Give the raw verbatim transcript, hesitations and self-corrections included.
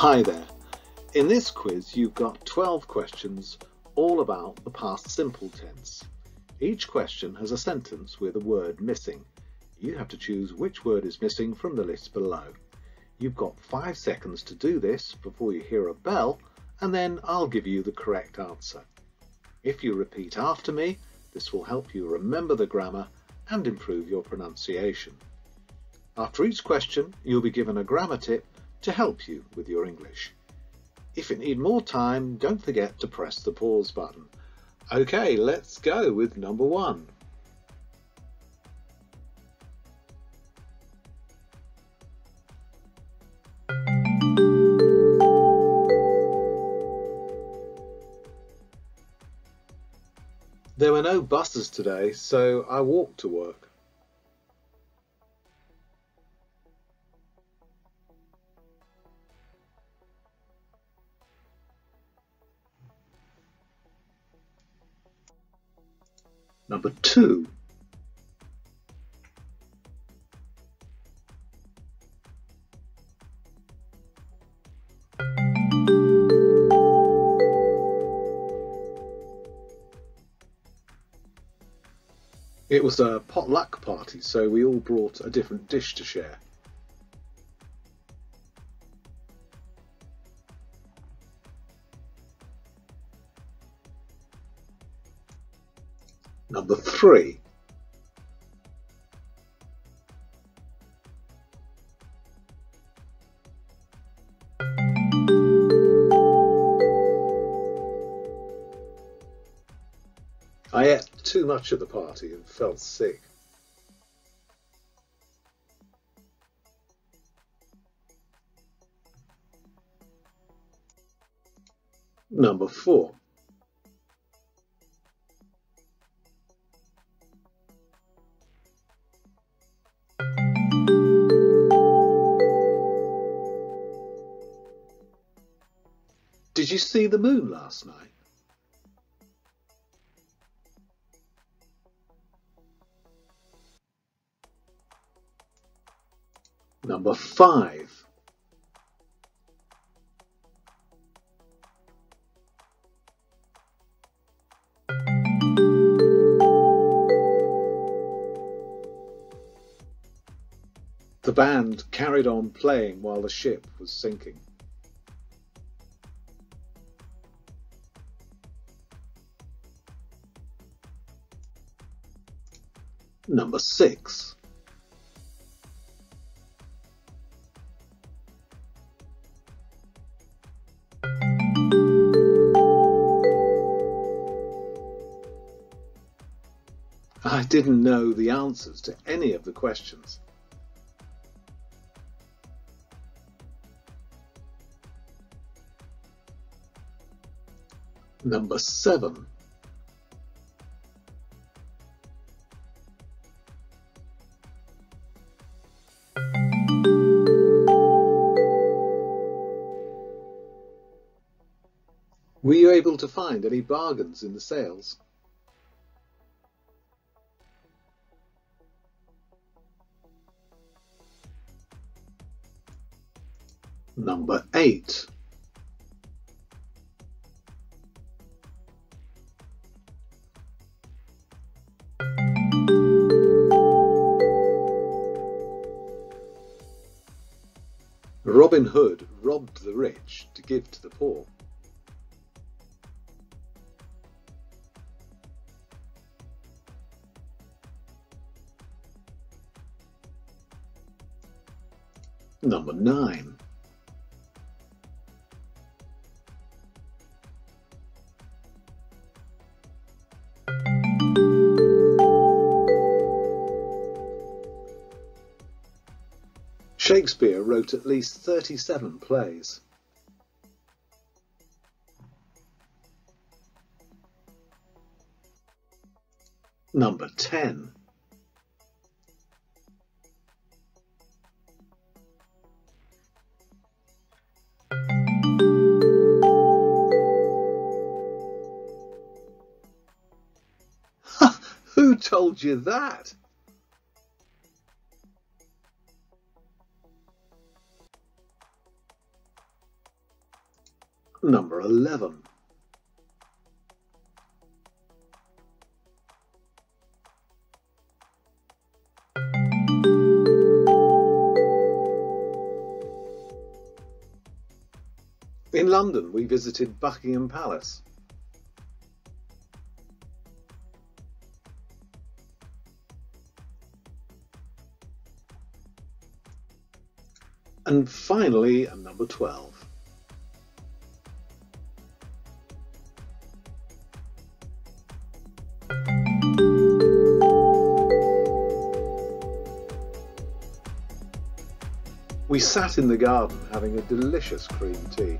Hi there. In this quiz you've got twelve questions all about the past simple tense. Each question has a sentence with a word missing. You have to choose which word is missing from the list below. You've got five seconds to do this before you hear a bell, and then I'll give you the correct answer. If you repeat after me, this will help you remember the grammar and improve your pronunciation. After each question you'll be given a grammar tip to help you with your English. If you need more time, don't forget to press the pause button. Okay, let's go with number one. There were no buses today, so I walked to work. Number two. It was a potluck party, so we all brought a different dish to share. Number three. I ate too much at the party and felt sick. Number four. Did you see the moon last night? Number five. The band carried on playing while the ship was sinking. Number six. I didn't know the answers to any of the questions. Number seven. Were you able to find any bargains in the sales? Number eight. Robin Hood robbed the rich to give to the poor. Number nine. Shakespeare wrote at least thirty-seven plays. Number ten. Who told you that? Number eleven. In London, we visited Buckingham Palace. And finally, at number twelve. We sat in the garden having a delicious cream tea.